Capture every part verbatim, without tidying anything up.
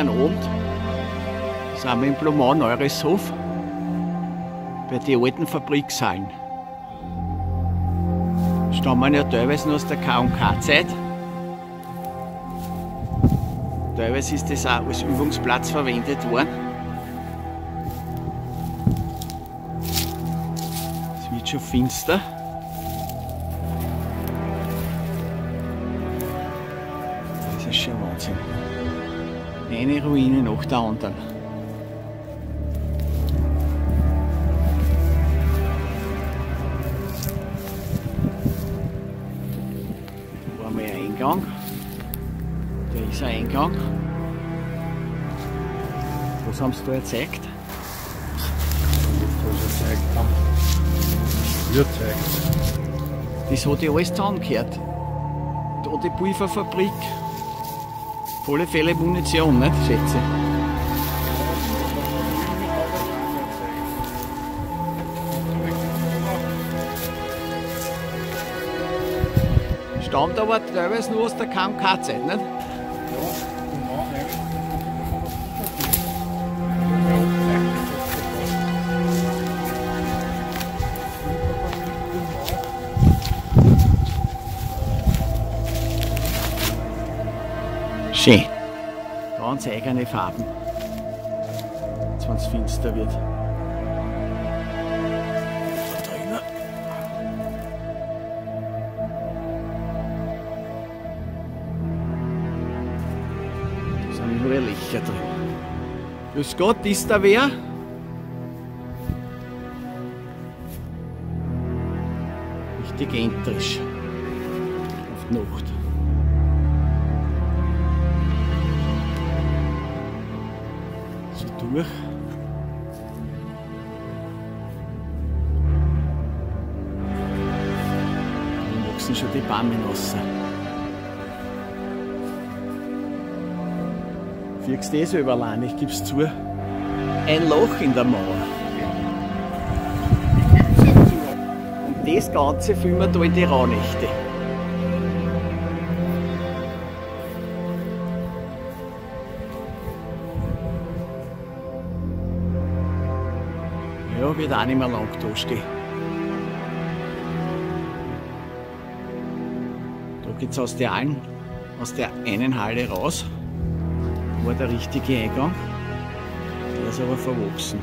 vergangenen Abend sind wir im Blumau-Neurißhof bei den alten Fabriksäulen. Stammen ja teilweise noch aus der K und K-Zeit. Teilweise ist das auch als Übungsplatz verwendet worden. Es wird schon finster. Das ist schon Wahnsinn. Eine Ruine nach der anderen. Da war mal ein Eingang. Da ist ein Eingang. Was haben sie da gezeigt? Was haben sie da gezeigt? Wir gezeigt. Das hat ja alles zusammengehört. Da die Pulverfabrik. Auf alle Fälle Munition, nicht, schätze ich. Stammt aber teilweise nur aus der K und K-Zeit, nicht? Schön. Ganz eigene Farben. Jetzt, wenn es finster wird. Da sind überall Löcher drin. Grüß Gott, ist da wer? Richtig entrisch. Auf die Nacht. Durch. Da wachsen schon die Bäume raus. Siehst du das überall? Ich gebe es zu. Ein Loch in der Mauer. Und das Ganze filmen wir da in die Rauhnächte. Ja, wird auch nicht mehr lang da stehen. Da geht es aus der einen, aus der einen Halle raus. Da war der richtige Eingang. Der ist aber verwachsen.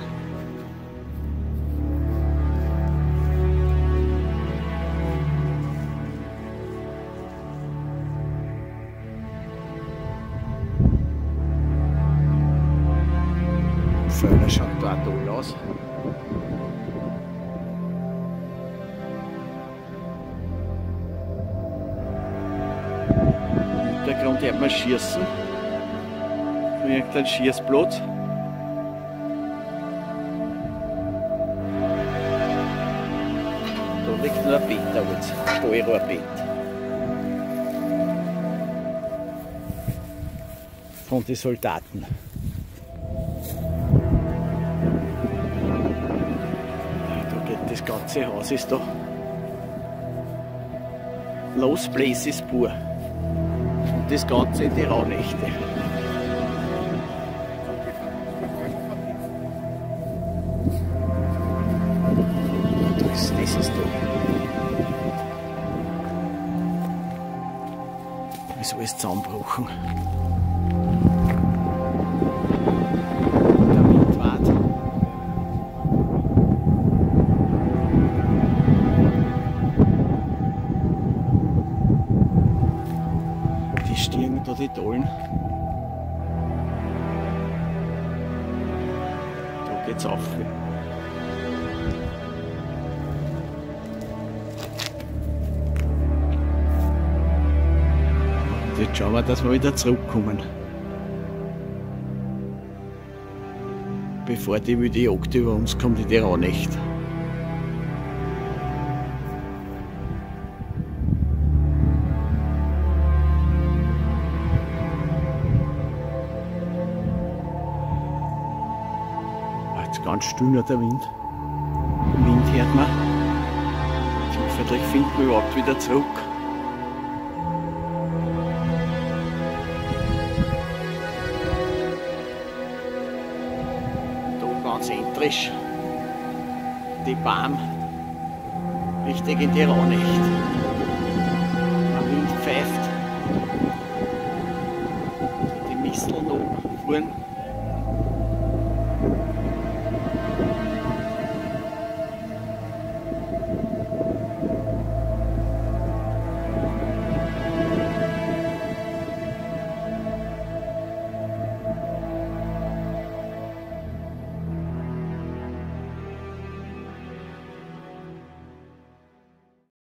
Das schaut da auch toll aus. Im Hintergrund hört man schießen. Von irgendeinem Schießplatz. Da liegt nur ein Bett, ein Stahlrohrbett. Von den Soldaten. Das ganze Haus ist da. Los Places pur. Und das Ganze in die Rauhnächte. Das ist das da. Da ist alles zusammengebrochen. Da die Tollen. Da geht's auf. Und jetzt schauen wir, dass wir wieder zurückkommen. Bevor die wilde Jagd über uns kommt in die Rauhnacht. Ganz still nur der Wind. Den Wind hört man. Hoffentlich finden wir überhaupt wieder zurück. elektrisch die Bahn richtig in die Rauhnacht. Der Wind pfeift, die Misteln oben fuhren.